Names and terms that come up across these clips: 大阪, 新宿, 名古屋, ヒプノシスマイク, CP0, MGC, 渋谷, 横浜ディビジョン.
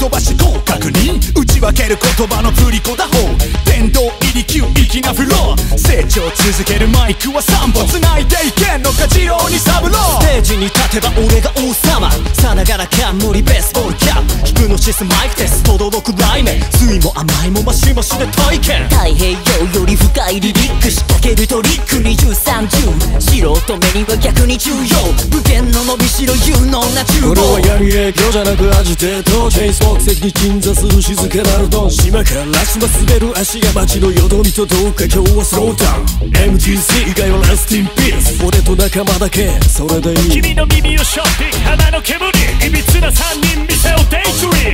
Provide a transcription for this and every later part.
飛ばし合格に打ち分ける言葉の振り子打法、殿堂入り急域なフロー、成長続けるマイクは3本繋いでいけんのか二郎にサブロー、ステージに立てば俺が王様さながら冠ベースボールキャップ、ヒプノシスマイクです、轟く雷鳴、酸いも甘いもマシマシで体験、太平洋より深いリリック仕掛けるトリック2030、素人目には逆に重要、無限の伸びしろ有能な厨房、俺は闇営業じゃなくアジテート、チェイス目的に鎮座する静かなるドン、島から島滑る足が街のよどみとどうか今日はスローダウン、 MGC 以外はラスティンピース、俺と仲間だけそれでいい、君の耳をショッピング花の煙、いびつな3人店をデ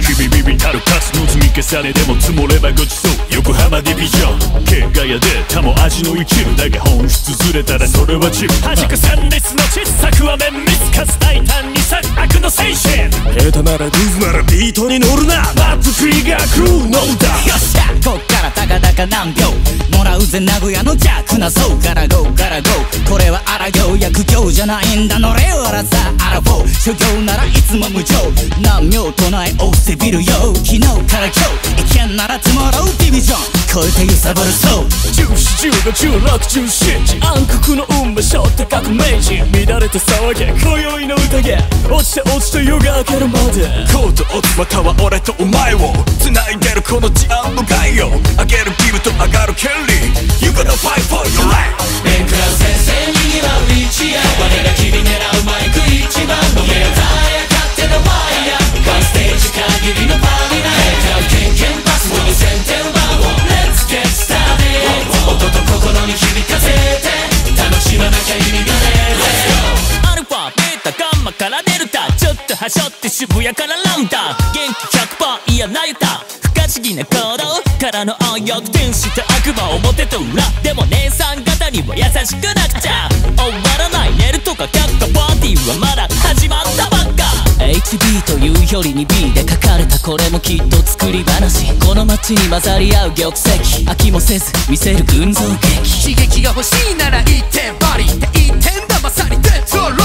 イドリーム、日々ビビたる活の積み重ねでも積もればごちそう、横浜ディビジョン県外やで他も味の一部だが本質ずれたらそれはチップ、はじく三列の小さくは面見つかず大胆に策悪の精神、下手ならグーズならビートに乗るな、バッドフリーガークルーノーダー、よっしゃこっからたかだか何秒もらうぜ名古屋のジャックな層からゴーからゴー、これは荒行薬業じゃないんだ、乗れよアラザーアラフォー、所業ならいつも無情、難病唱えをせびるよ昨日から今日、意見ならつもろうディビジョン超えて揺さぶるそう、14、15、16、17暗黒の運命背負って革命人、乱れて騒げ今宵の宴、落ちて落ちて夜が明けるまで、コートオツまたは俺とお前を繋いでるこの治安の概要、上げるギブと上がる権利、 You gonna fight for your life、 面食らう先生にぎわう一夜、我ら君狙うマイク一番の目を耐え勝手なワイヤー、ワンステージ限りのパーティーナイト、面食らうケンケンパスを見せて奪おう、音と心に響かせて楽しまなきゃ意味がねえ、 アルファベータガンマからデルタ、ちょっとはしょって渋谷からラウンダー、元気 100% いやなゆた不可思議な行動からの暗躍転して悪魔表と裏、でも姉さん方には優しくなくちゃ終わらない、寝るとか却下パーティーはまだ始まったばっか、HB というよりに B で書かれたこれもきっと作り話、この街に混ざり合う玉石飽きもせず見せる群像劇、刺激が欲しいなら一点バリって一点だまさにデッドロイ、明日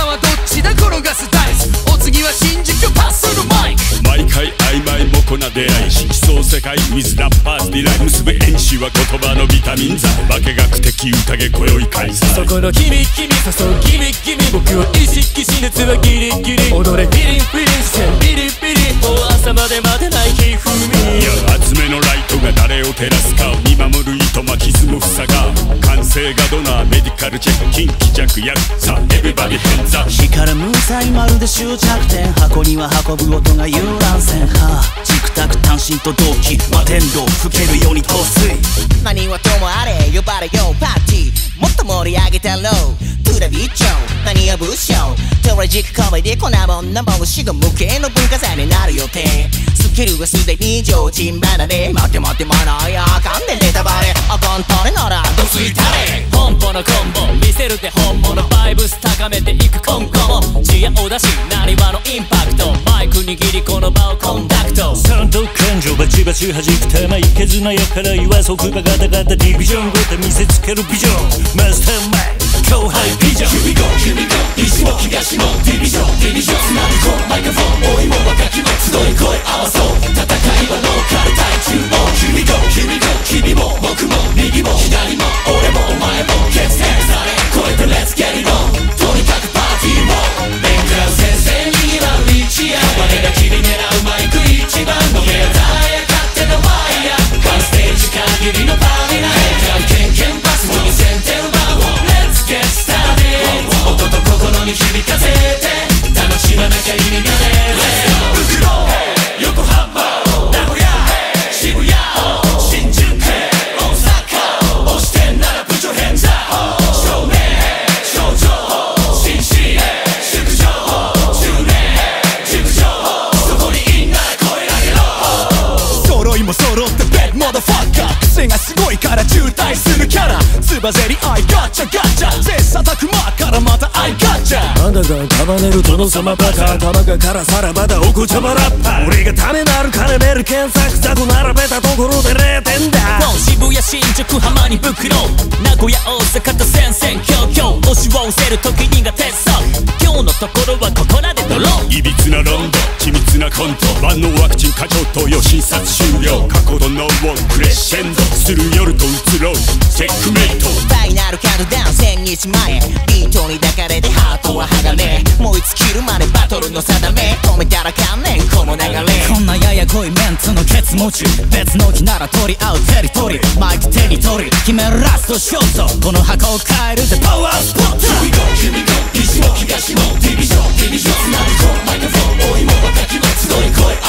はどっちだ転がすダイス、お次は新宿パスのマイク、毎回曖昧もこな出会い、奇想世界ウィズラッパーズ未来、結ぶ演習は言葉のビタミン剤、化学的宴今宵開催、そこの君君誘う君君、僕を意識し熱はギリギリ、踊れビリビリしてビリビリ、もう朝まで待てないひふみ、いや厚めのライトが誰を照らすかを見守る糸巻き傷も塞がう、完成がドナーメディカルチェック近畿弱薬さエビバディヘンザ、光る無罪まるで終着点、箱には運ぶ音が遊覧船、はあチクタク単身と同期摩天楼吹けるように陶酔、何はともあれ呼ばれようパーティー、もっと盛り上げてろトゥラビッチョン何やブッショントラジックコメディコナモンナンバーを死後無形の文化財になる予定、スキルはすでに常人離れ、待て待て待ないあかんでネタバレ、あかんたれならどついたれ、本舗のコンボ見せるで本物、バイブス高めていく今後も、知恵を出し何話のインパクト、マイク握りこの場をコンダクト、三度感情バチバチ弾く玉、いけずなやから言わそくばガタガタ、ディビジョンごと見せつけるビジョン、マスターマイン後輩ビジョン、Here we go Here we go 西も東もディビジョンディビジョン、つなぐこうマイクフォン、老いも若きも集い声合わそう、戦いはノーカル対中央、 Here we go Here we go 君も僕も右も左も俺もお前も決定され超えて Let's get it on、 とにかくパーティーも面食らう先生にぎわう一夜、我ら君狙うマイク一番の目を耐え勝手なワイヤー、ワンステージ限りのパーティーナイト、面食らうケンケンパスを見せて奪おう、音と心に響かせて楽しまなきゃ意味がねえ、袋横浜名古屋渋谷新宿大阪、押してんなら部長変態少年少女紳士宿女中年熟女、そこにいんなら声上げろ、揃いも揃ってベッドモダファッカー、癖がすごいから渋滞するキャラ、つばぜり合いガチャガチャ、切磋琢磨からまたアイガチャ、なんだか束ねる殿様バカ、頭がからさらばだおこちゃまラッパ、俺が種なるカレベル検索ザと並べたところで0点だ、渋谷新宿浜に袋、名古屋大阪と戦々恐々、押しを押せる時にが鉄則今日のところはここらでドローン。いびつな論で緻密なコント、万能ワクチン過剰投与診察終了。過去の脳をクレッシェンドする夜と移ろうチェックメイト。ファイナルカウントダウン1000日前、ビートに抱かれてハートは鋼、燃え尽きるまでバトルの定め、止めたら観念この流れ。こんなややこいメンツのケツ持ち、別の気なら取り合うテリトリー、マイク手に取り決めるラストショット、この箱を変えるぜパワースポット。君が君が西も東もディビジョンディビジョン、つなぎこうマイクロフォン、老いも若きも集い声。